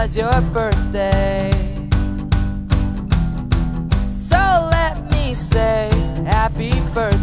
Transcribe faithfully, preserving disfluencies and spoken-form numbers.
was your birthday. So let me say happy birthday.